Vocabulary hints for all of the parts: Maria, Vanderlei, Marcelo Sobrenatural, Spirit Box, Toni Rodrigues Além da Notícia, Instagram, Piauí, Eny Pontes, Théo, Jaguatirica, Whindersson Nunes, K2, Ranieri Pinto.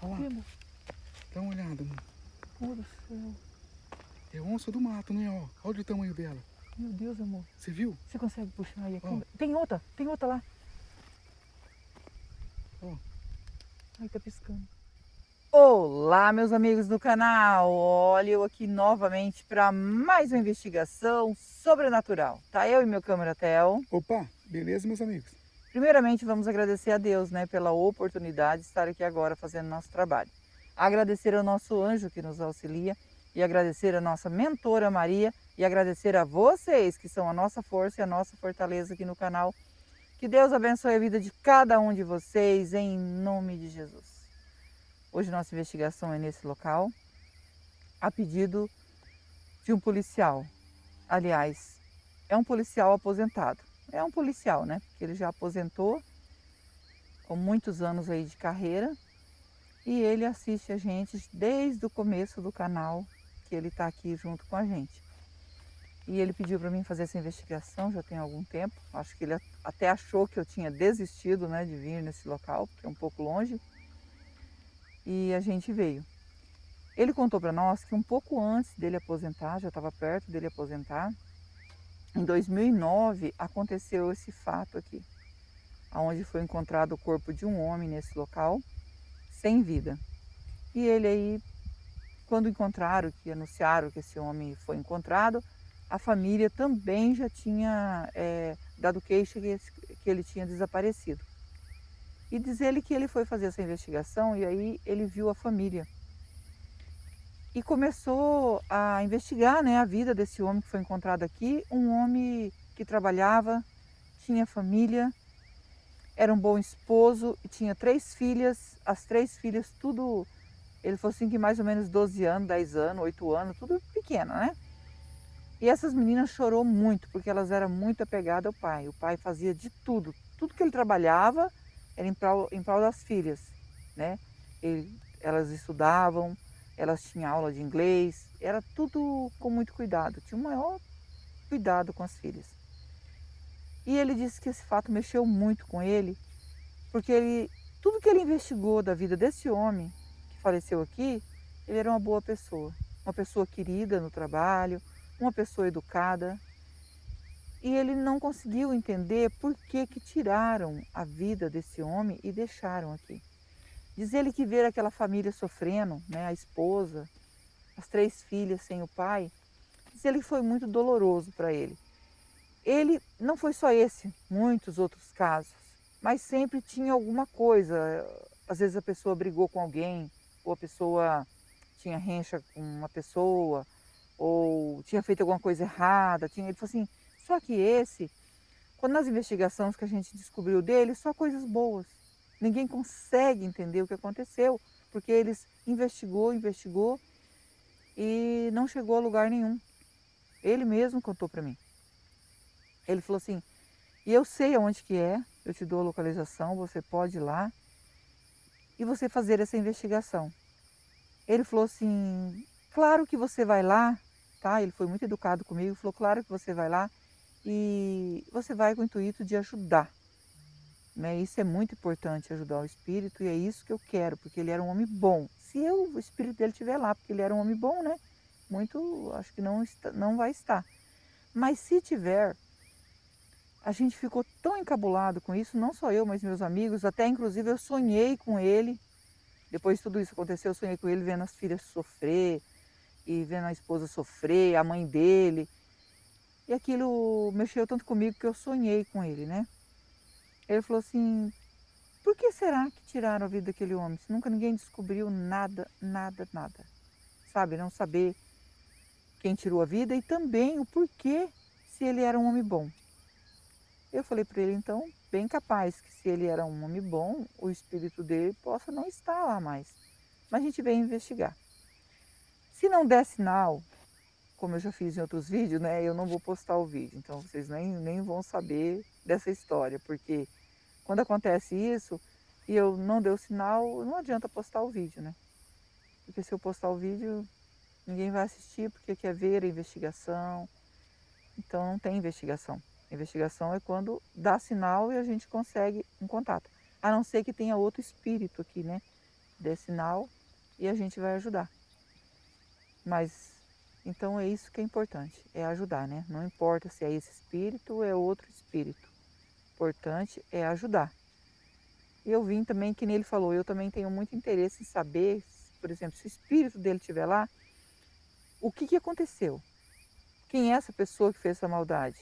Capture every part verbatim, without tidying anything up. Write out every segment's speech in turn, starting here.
Olha lá. Primo. Dá uma olhada, mano. Pô do céu. É onça do mato, né? Ó. Olha o tamanho dela. Meu Deus, amor. Você viu? Você consegue puxar aí? Aqui? Tem outra. Tem outra lá. Ó. Ai, tá piscando. Olá, meus amigos do canal. Olha eu aqui novamente para mais uma investigação sobrenatural. Tá eu e meu câmera Théo. Opa, beleza, meus amigos? Primeiramente, vamos agradecer a Deus, né, pela oportunidade de estar aqui agora fazendo nosso trabalho. Agradecer ao nosso anjo que nos auxilia e agradecer a nossa mentora Maria e agradecer a vocês que são a nossa força e a nossa fortaleza aqui no canal. Que Deus abençoe a vida de cada um de vocês em nome de Jesus. Hoje nossa investigação é nesse local, a pedido de um policial. Aliás, é um policial aposentado. É um policial, né? Porque ele já aposentou, com muitos anos aí de carreira. E ele assiste a gente desde o começo do canal, que ele está aqui junto com a gente. E ele pediu para mim fazer essa investigação já tem algum tempo. Acho que ele até achou que eu tinha desistido, né, de vir nesse local, porque é um pouco longe. E a gente veio. Ele contou para nós que um pouco antes dele aposentar, já estava perto dele aposentar, em dois mil e nove aconteceu esse fato aqui, onde foi encontrado o corpo de um homem nesse local, sem vida. E ele aí, quando encontraram, que anunciaram que esse homem foi encontrado, a família também já tinha é, dado queixa que, que ele tinha desaparecido. E diz ele que ele foi fazer essa investigação e aí ele viu a família. E começou a investigar, né, a vida desse homem que foi encontrado aqui. Um homem que trabalhava, tinha família, era um bom esposo e tinha três filhas. As três filhas, tudo, ele falou assim que mais ou menos doze anos, dez anos, oito anos, tudo pequena, né? E essas meninas chorou muito porque elas eram muito apegadas ao pai. O pai fazia de tudo, tudo que ele trabalhava, era em prol, em prol das filhas, né? Ele, elas estudavam, elas tinham aula de inglês, era tudo com muito cuidado, tinha o maior cuidado com as filhas. E ele disse que esse fato mexeu muito com ele, porque ele, tudo que ele investigou da vida desse homem que faleceu aqui, ele era uma boa pessoa, uma pessoa querida no trabalho, uma pessoa educada. E ele não conseguiu entender por que que tiraram a vida desse homem e deixaram aqui. Diz ele que ver aquela família sofrendo, né, a esposa, as três filhas sem o pai, diz ele que foi muito doloroso para ele. Ele não foi só esse, muitos outros casos, mas sempre tinha alguma coisa. Às vezes a pessoa brigou com alguém, ou a pessoa tinha rencha com uma pessoa, ou tinha feito alguma coisa errada. Tinha, ele falou assim... Só que esse, quando nas investigações que a gente descobriu dele, só coisas boas. Ninguém consegue entender o que aconteceu, porque eles investigou, investigou e não chegou a lugar nenhum. Ele mesmo contou para mim. Ele falou assim, e eu sei aonde que é, eu te dou a localização, você pode ir lá e você fazer essa investigação. Ele falou assim, claro que você vai lá, tá? Ele foi muito educado comigo, falou, claro que você vai lá. E você vai com o intuito de ajudar, né? Isso é muito importante, ajudar o espírito, e é isso que eu quero, porque ele era um homem bom. Se eu, o espírito dele estiver lá, porque ele era um homem bom, né? Muito, acho que não, está, não vai estar. Mas se tiver, a gente ficou tão encabulado com isso, não só eu, mas meus amigos, até inclusive eu sonhei com ele. Depois de tudo isso aconteceu, eu sonhei com ele vendo as filhas sofrer, e vendo a esposa sofrer, a mãe dele... E aquilo mexeu tanto comigo que eu sonhei com ele, né? Ele falou assim, por que será que tiraram a vida daquele homem? Se nunca ninguém descobriu nada, nada, nada. Sabe, não saber quem tirou a vida e também o porquê se ele era um homem bom. Eu falei para ele, então, bem capaz que se ele era um homem bom, o espírito dele possa não estar lá mais. Mas a gente veio investigar. Se não der sinal... Como eu já fiz em outros vídeos, né? Eu não vou postar o vídeo, então vocês nem, nem vão saber dessa história, porque quando acontece isso e eu não dei o sinal, não adianta postar o vídeo, né? Porque se eu postar o vídeo, ninguém vai assistir, porque quer ver a investigação, então não tem investigação. A investigação é quando dá sinal e a gente consegue um contato, a não ser que tenha outro espírito aqui, né? dê sinal e a gente vai ajudar. Mas, então é isso que é importante, é ajudar, né? Não importa se é esse espírito ou é outro espírito. O importante é ajudar. E eu vim também, que nem ele falou, eu também tenho muito interesse em saber, por exemplo, se o espírito dele estiver lá, o que, que aconteceu? Quem é essa pessoa que fez essa maldade?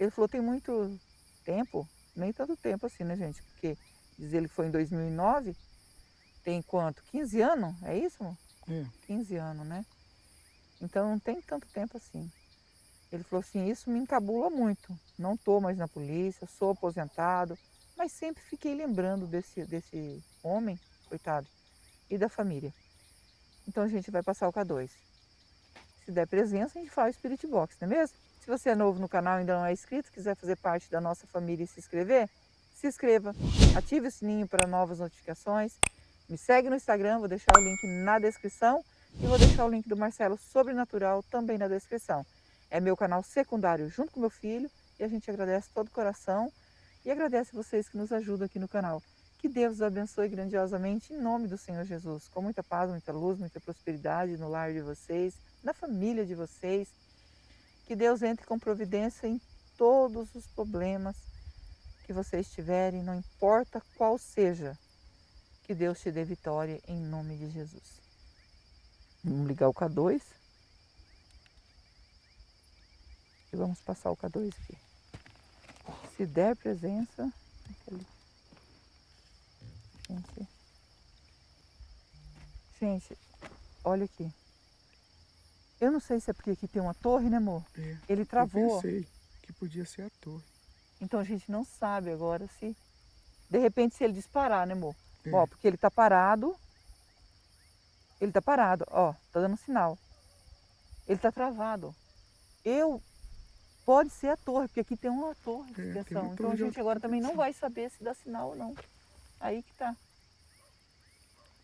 Ele falou, tem muito tempo, nem tanto tempo assim, né, gente? Porque diz ele que foi em dois mil e nove, tem quanto? quinze anos? É isso, amor? É. quinze anos, né? Então não tem tanto tempo assim. Ele falou assim, isso me encabula muito. Não estou mais na polícia, sou aposentado, mas sempre fiquei lembrando desse, desse homem, coitado, e da família. Então a gente vai passar o K dois. Se der presença, a gente faz o Spirit Box, não é mesmo? Se você é novo no canal e ainda não é inscrito, quiser fazer parte da nossa família e se inscrever, se inscreva, ative o sininho para novas notificações, me segue no Instagram, vou deixar o link na descrição e vou deixar o link do Marcelo Sobrenatural também na descrição. É meu canal secundário junto com meu filho e a gente agradece todo o coração e agradece vocês que nos ajudam aqui no canal. Que Deus os abençoe grandiosamente em nome do Senhor Jesus, com muita paz, muita luz, muita prosperidade no lar de vocês, na família de vocês. Que Deus entre com providência em todos os problemas que vocês tiverem, não importa qual seja. Que Deus te dê vitória em nome de Jesus. Vamos ligar o K dois. E vamos passar o K dois aqui. Se der presença... Gente, gente, olha aqui. Eu não sei se é porque aqui tem uma torre, né, amor? É, ele travou. Eu pensei que podia ser a torre. Então a gente não sabe agora se... De repente, se ele disparar, né, amor? É. Ó, porque ele tá parado. Ele tá parado, ó. Tá dando um sinal. Ele tá travado. Eu... Pode ser a torre, porque aqui tem uma torre de é, ligação. Então a gente agora também não vai saber se dá sinal ou não. Aí que tá.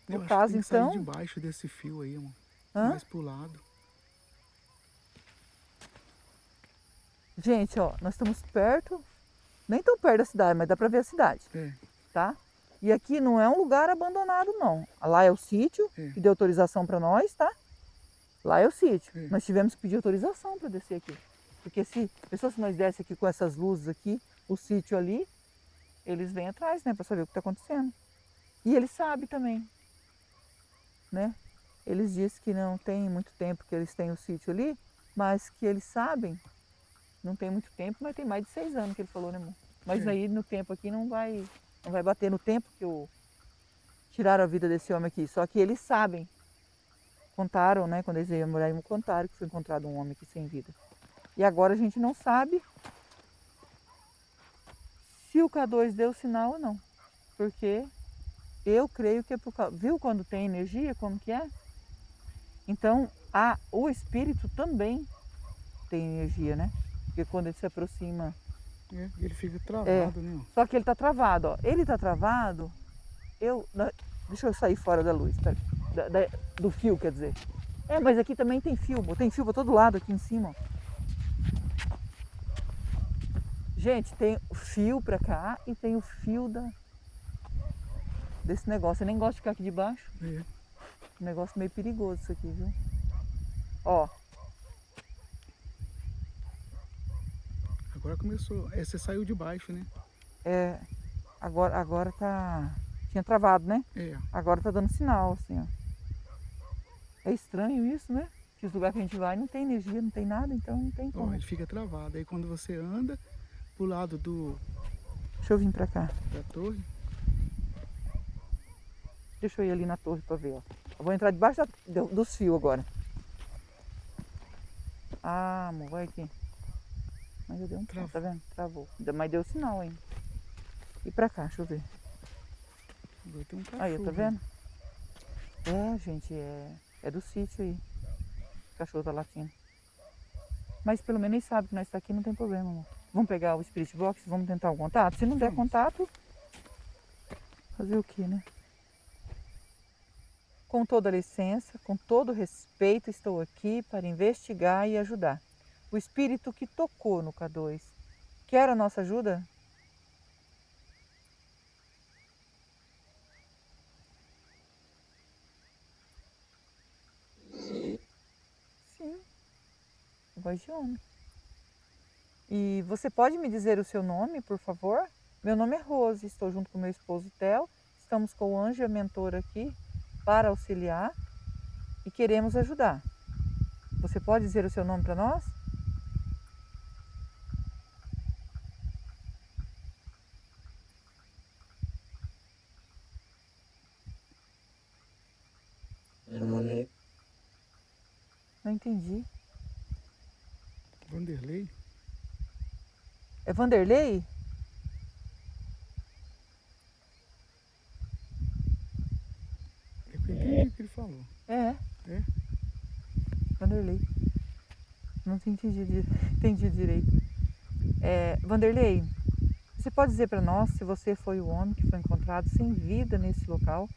No eu caso, acho que tem então... Sair debaixo desse fio aí, amor. Hã? Mais pro lado. Gente, ó, nós estamos perto, nem tão perto da cidade, mas dá para ver a cidade, é. Tá? E aqui não é um lugar abandonado, não. Lá é o sítio, é. Que deu autorização para nós, tá? Lá é o sítio. É. Nós tivemos que pedir autorização para descer aqui. Porque se, pessoal, se nós desse aqui com essas luzes aqui, o sítio ali, eles vêm atrás, né? Para saber o que tá acontecendo. E eles sabem também, né? Eles dizem que não tem muito tempo que eles têm o sítio ali, mas que eles sabem... Não tem muito tempo, mas tem mais de seis anos que ele falou, né, amor? Mas é. Aí no tempo aqui não vai, não vai bater no tempo que eu... tiraram a vida desse homem aqui. Só que eles sabem. Contaram, né, quando eles iam morar, me contaram que foi encontrado um homem aqui sem vida. E agora a gente não sabe se o K dois deu sinal ou não. Porque eu creio que é por causa... Viu quando tem energia, como que é? Então, a... o espírito também tem energia, né? Porque quando ele se aproxima... É, ele fica travado, é. Né? Só que ele tá travado, ó. Ele tá travado, eu... Deixa eu sair fora da luz, tá? Da, da, do fio, quer dizer. É, mas aqui também tem fio, tem fio pra todo lado aqui em cima, ó. Gente, tem o fio pra cá e tem o fio da... desse negócio. Eu nem gosto de ficar aqui de baixo. É. Um negócio meio perigoso isso aqui, viu? Ó. Agora começou, é, você saiu de baixo, né? É, agora, agora tá, tinha travado, né? É. Agora tá dando sinal, assim, ó. É estranho isso, né? Que os lugares que a gente vai não tem energia, não tem nada, então não tem como. Ó, ele fica travado, aí quando você anda pro lado do... Deixa eu vir pra cá. Da torre. Deixa eu ir ali na torre pra ver, ó. Eu vou entrar debaixo da, dos fios agora. Ah, amor, vai aqui. Mas eu dei um travo, tá vendo? Travou. Mas deu sinal ainda. E pra cá, deixa eu ver. Agora tem um cachorro. Aí, tá vendo? É, gente, é, é do sítio aí. O cachorro tá latindo. Mas pelo menos ele sabe que nós estamos aqui, não tem problema, amor. Vamos pegar o Spirit Box, vamos tentar o contato. Se não der contato, fazer o que, né? Com toda licença, com todo respeito, estou aqui para investigar e ajudar. O espírito que tocou no K dois. Quer a nossa ajuda? voz de homem. E você pode me dizer o seu nome, por favor? Meu nome é Rose, estou junto com meu esposo Théo, estamos com o Anjo e a mentora aqui para auxiliar e queremos ajudar. Você pode dizer o seu nome para nós? Meu nome é... Não entendi. Vanderlei? É Vanderlei? Eu entendi o que ele falou. É. É? Vanderlei. Não tinha entendido, entendi direito. É, Vanderlei, você pode dizer para nós se você foi o homem que foi encontrado sem vida nesse local?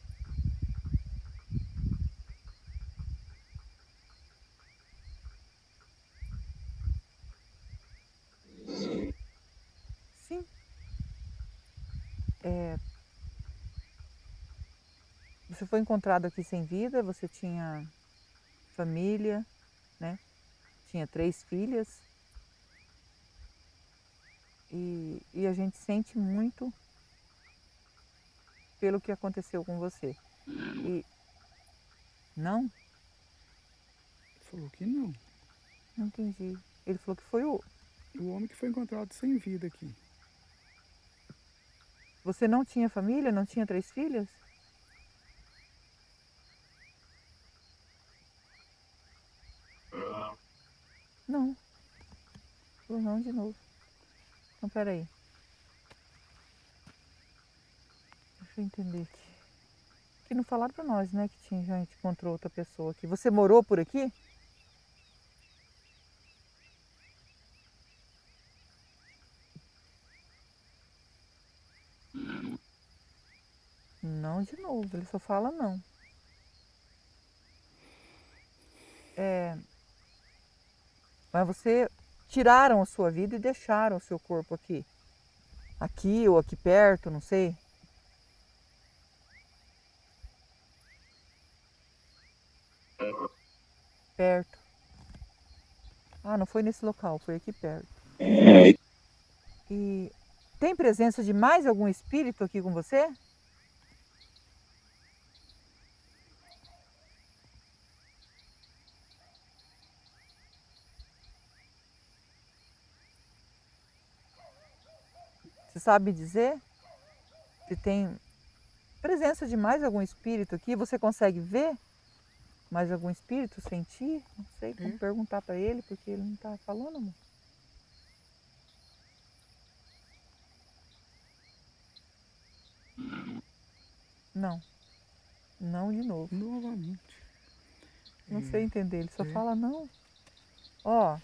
É, você foi encontrado aqui sem vida, você tinha família, né? Tinha três filhas. E, e a gente sente muito pelo que aconteceu com você. E, não? Ele falou que não. Não entendi. Ele falou que foi o... O homem que foi encontrado sem vida aqui. Você não tinha família? Não tinha três filhas? Não. Não de novo. Então, peraí. Deixa eu entender aqui. Que não falaram pra nós, né? Que tinha, já encontrou outra pessoa aqui. Você morou por aqui? Não de novo, ele só fala não. É, mas você tiraram a sua vida e deixaram o seu corpo aqui. Aqui ou aqui perto, não sei. Perto. Ah, não foi nesse local, foi aqui perto. E tem presença de mais algum espírito aqui com você? Você sabe dizer se tem presença de mais algum espírito aqui? Você consegue ver mais algum espírito, sentir? Não sei, como perguntar para ele, porque ele não está falando muito. Não. Não de novo. Novamente. Não é. Sei entender, ele só é. Fala não. Ó.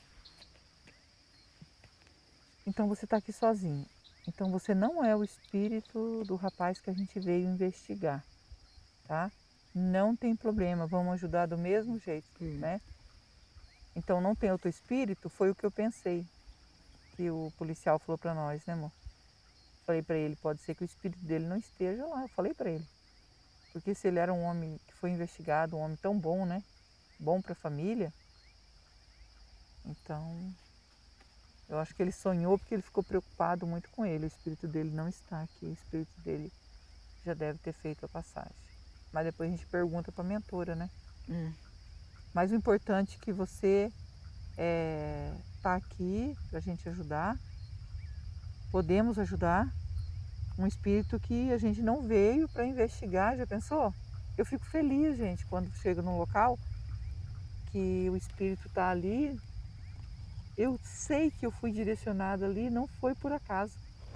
Então você está aqui sozinho. Então você não é o espírito do rapaz que a gente veio investigar, tá? Não tem problema, vamos ajudar do mesmo jeito, hum. né? Então não tem outro espírito, foi o que eu pensei, que o policial falou para nós, né, amor? Falei para ele, pode ser que o espírito dele não esteja lá, eu falei para ele. Porque se ele era um homem que foi investigado, um homem tão bom, né? Bom para a família, então... Eu acho que ele sonhou porque ele ficou preocupado muito com ele. O espírito dele não está aqui. O espírito dele já deve ter feito a passagem. Mas depois a gente pergunta para a mentora, né? Hum. Mas o importante é que você está aqui para a gente ajudar. Podemos ajudar um espírito que a gente não veio para investigar. Já pensou? Eu fico feliz, gente, quando chego num local que o espírito está ali. Eu sei que eu fui direcionada ali, não foi por acaso.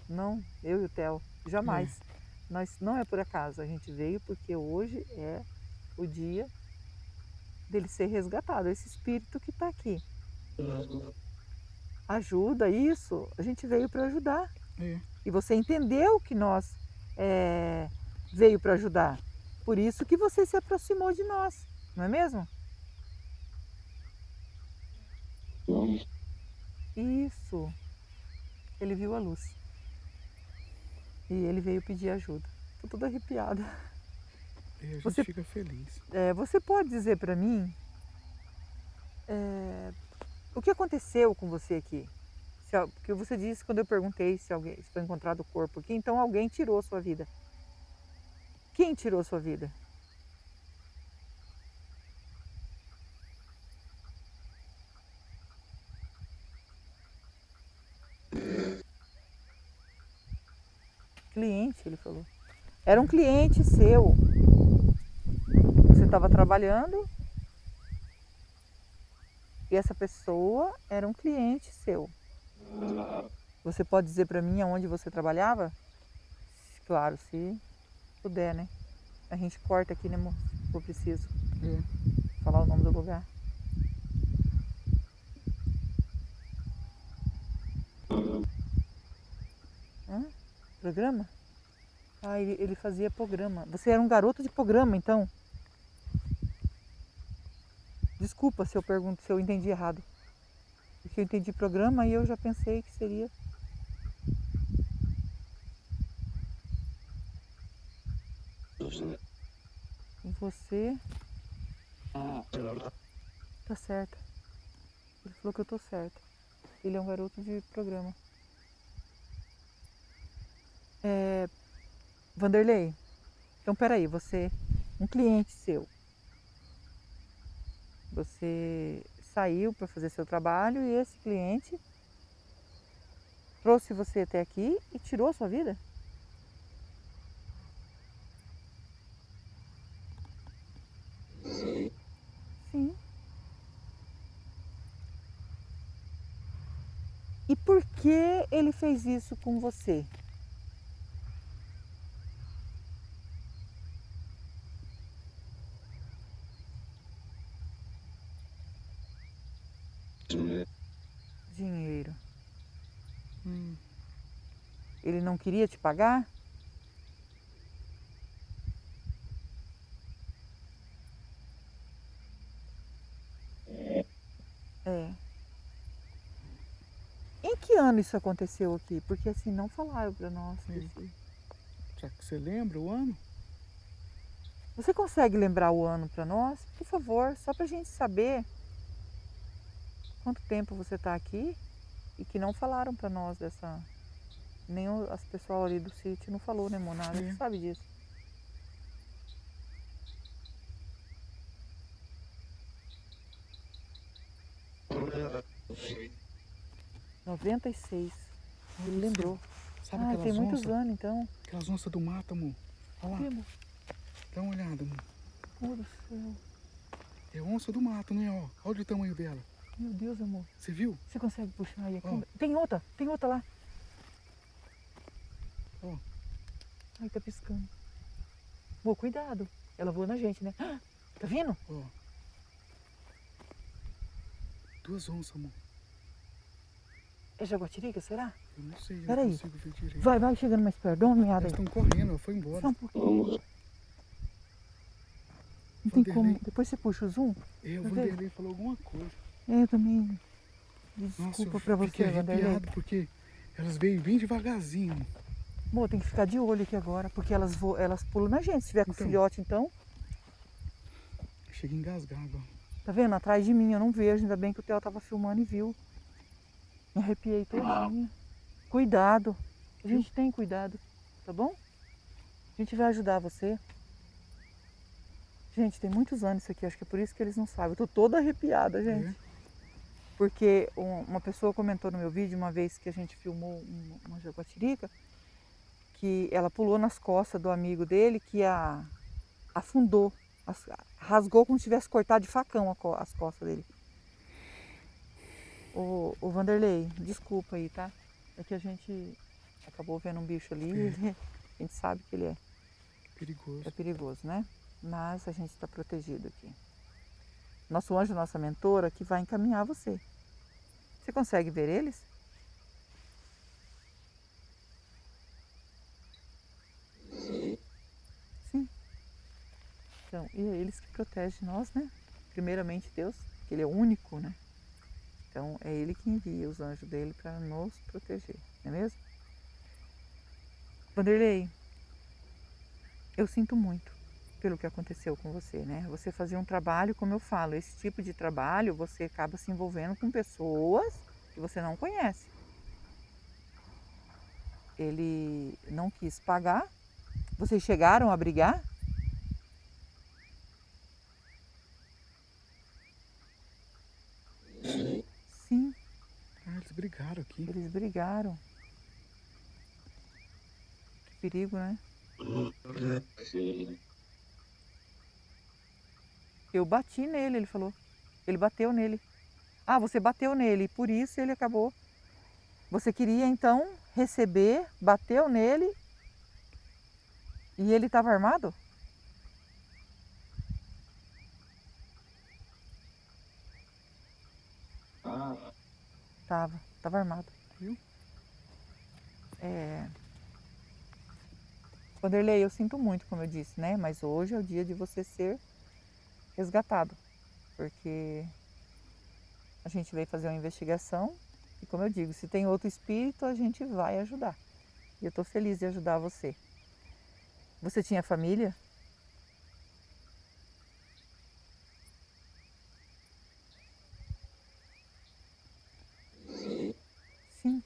Não, eu e o Theo, jamais. É. Nós, não é por acaso, a gente veio porque hoje é o dia dele ser resgatado, esse espírito que está aqui. Ajuda, isso, a gente veio para ajudar. É. E você entendeu que nós é, veio para ajudar. Por isso que você se aproximou de nós, não é mesmo? Vamos. Isso, ele viu a luz e ele veio pedir ajuda. Estou toda arrepiada. E a gente você, fica feliz. É, você pode dizer para mim é, O que aconteceu com você aqui? Se, porque você disse quando eu perguntei se, alguém, se foi encontrado o corpo aqui, então alguém tirou a sua vida. Quem tirou a sua vida? Cliente, ele falou. Era um cliente seu. Você estava trabalhando e essa pessoa era um cliente seu. Você pode dizer para mim aonde você trabalhava? Claro, se puder, né? A gente corta aqui, né, amor? Se for preciso falar o nome do lugar. Hã? Programa? Ah, ele, ele fazia programa. Você era um garoto de programa, então? Desculpa se eu pergunto, se eu entendi errado. Porque eu entendi programa e eu já pensei que seria... Você... Tá certa. Ele falou que eu tô certa. Ele é um garoto de programa. É... Vanderlei, então peraí, você, um cliente seu, você saiu para fazer seu trabalho e esse cliente trouxe você até aqui e tirou a sua vida? Sim. Sim. E por que ele fez isso com você? Dinheiro. Hum. Ele não queria te pagar? É. É. Em que ano isso aconteceu aqui? Porque assim não falaram para nós. Será que você lembra o ano? Você consegue lembrar o ano para nós? Por favor, só para a gente saber. Quanto tempo você está aqui e que não falaram para nós dessa... Nem o, as pessoal ali do sítio não falou, né, Monara? Você sabe disso. noventa e seis. Ele lembrou. Sabe ah, tem muitos onça, anos, então. Aquelas onças do mato, amor. Olha lá. Primo. Dá uma olhada, amor. Pô do céu. É onça do mato, né? Ó. Olha o tamanho dela. Meu Deus, amor. Você viu? Você consegue puxar aí a câmera? Oh. Tem outra, tem outra lá. Oh. Ai, tá piscando. Amor, cuidado. Ela voa na gente, né? Ah, tá vendo? Oh. Duas onças, amor. É Jaguatirica, será? Eu não sei, eu Pera não aí. consigo ver direito. Vai, vai chegando mais perto. Dá uma olhada aí. Elas estão correndo, foi embora. Só um pouquinho. Oh. Não Vanderlei. tem como. Depois você puxa o zoom. É, o Vanderlei falou alguma coisa. Eu também, desculpa para você, Vanderlei. Porque elas veem bem devagarzinho. Amor, tem que ficar de olho aqui agora, porque elas, vo... elas pulam na gente. Se tiver com então, filhote, então... Cheguei engasgado. Tá vendo? Atrás de mim, eu não vejo. Ainda bem que o Théo tava filmando e viu. Me arrepiei todinha. Ah. Cuidado. A gente Sim. tem cuidado, tá bom? A gente vai ajudar você. Gente, tem muitos anos isso aqui. Acho que é por isso que eles não sabem. Eu tô toda arrepiada, gente. É. Porque uma pessoa comentou no meu vídeo, uma vez que a gente filmou uma jaguatirica, que ela pulou nas costas do amigo dele, que a afundou, rasgou como se tivesse cortado de facão as costas dele. O, o Vanderlei, desculpa aí, tá? É que a gente acabou vendo um bicho ali, é. A gente sabe que ele é perigoso, é perigoso, né? Mas a gente está protegido aqui. Nosso anjo, nossa mentora, que vai encaminhar você. Você consegue ver eles? Sim. Sim. Então, e é eles que protegem nós, né? Primeiramente Deus, que Ele é único, né? Então, é Ele que envia os anjos dEle para nos proteger, não é mesmo? Vanderlei, eu sinto muito. pelo que aconteceu com você, né? Você fazia um trabalho, como eu falo, esse tipo de trabalho, você acaba se envolvendo com pessoas que você não conhece. Ele não quis pagar, vocês chegaram a brigar? Sim. Ah, eles brigaram aqui. Eles brigaram. Que perigo, né? Sim. Eu bati nele, ele falou. Ele bateu nele. Ah, você bateu nele, por isso ele acabou. Você queria então receber, bateu nele e ele estava armado? Ah. Tava, tava armado. Viu? É... Vanderlei, eu sinto muito, como eu disse, né? Mas hoje é o dia de você ser resgatado, porque a gente veio fazer uma investigação e, como eu digo, se tem outro espírito, a gente vai ajudar. E eu estou feliz de ajudar você. Você tinha família? Sim.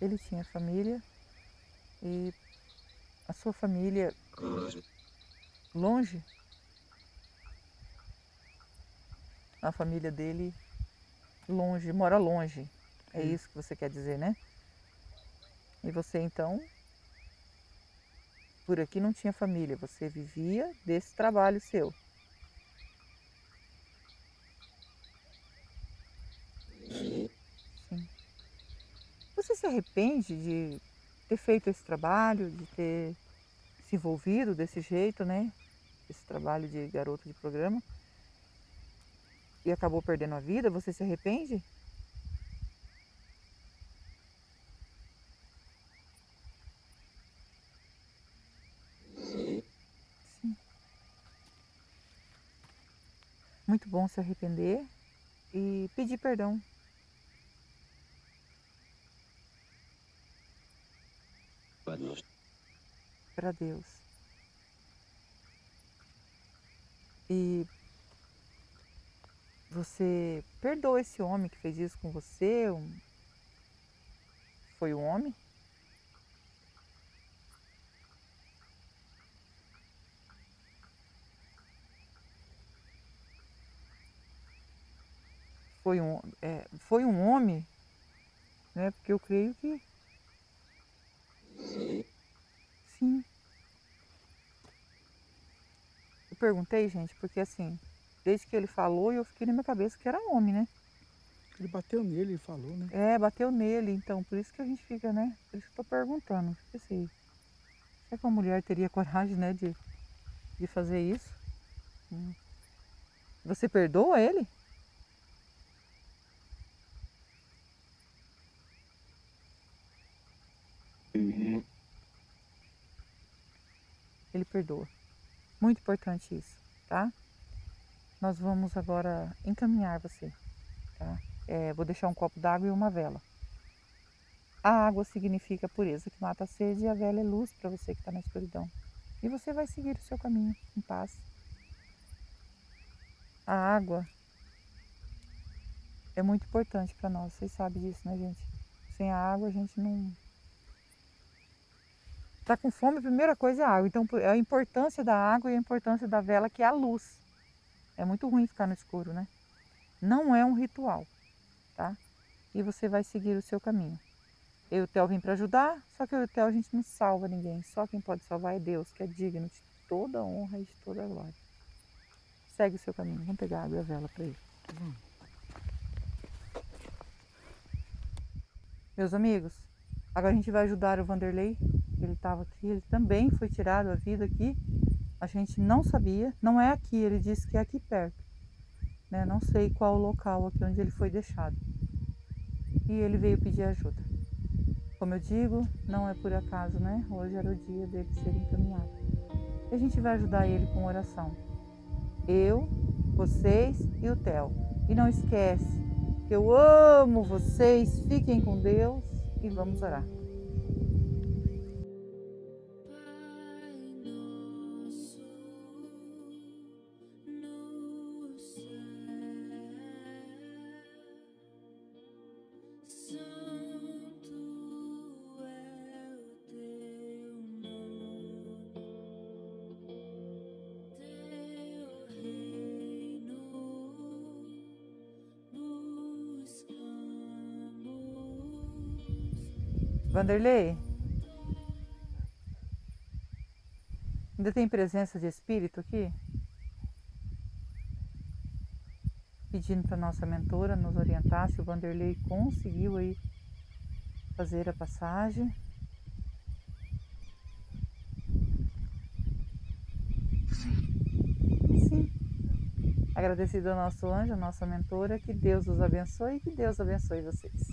Ele tinha família e... A sua família longe? A família dele longe, mora longe. É isso que você quer dizer, né? E você então, por aqui não tinha família, você vivia desse trabalho seu. Sim. Você se arrepende de ter feito esse trabalho, de ter se envolvido desse jeito, né? Esse trabalho de garoto de programa. E acabou perdendo a vida, você se arrepende? Sim. Muito bom se arrepender e pedir perdão. Para Deus. E você perdoa esse homem que fez isso com você? Um... Foi um homem? Foi um, é, foi um homem, né? Porque eu creio que... Sim. Eu perguntei, gente, porque assim, desde que ele falou, eu fiquei na minha cabeça que era homem, né? Ele bateu nele, ele falou, né? É, bateu nele, então, por isso que a gente fica, né? Por isso que eu tô perguntando. Assim, será que uma mulher teria coragem, né, de, de fazer isso? Hum. Você perdoa ele? Ele perdoa. Muito importante isso, tá? Nós vamos agora encaminhar você, tá? É, vou deixar um copo d'água e uma vela. A água significa pureza que mata a sede e a vela é luz para você que está na escuridão. E você vai seguir o seu caminho em paz. A água é muito importante para nós, vocês sabem disso, né, gente? Sem a água a gente não... Tá com fome, a primeira coisa é a água. Então, a importância da água e a importância da vela, que é a luz. É muito ruim ficar no escuro, né? Não é um ritual, tá? E você vai seguir o seu caminho. Eu e o Théo vim para ajudar, só que eu e o Théo, a gente não salva ninguém. Só quem pode salvar é Deus, que é digno de toda a honra e de toda a glória. Segue o seu caminho. Vamos pegar a água e a vela para ele. Hum. Meus amigos, agora a gente vai ajudar o Vanderlei. Ele estava aqui, ele também foi tirado a vida aqui, a gente não sabia, não é aqui, ele disse que é aqui perto, né? Não sei qual o local aqui onde ele foi deixado. E ele veio pedir ajuda. Como eu digo, não é por acaso, né? Hoje era o dia dele ser encaminhado. E a gente vai ajudar ele com oração. Eu, vocês e o Théo. E não esquece que eu amo vocês, fiquem com Deus e vamos orar. Pai nosso. Vanderlei? Ainda tem presença de espírito aqui? Pedindo para nossa mentora nos orientar se o Vanderlei conseguiu aí fazer a passagem. Sim. Agradecido ao nosso anjo, à nossa mentora, que Deus os abençoe e que Deus abençoe vocês.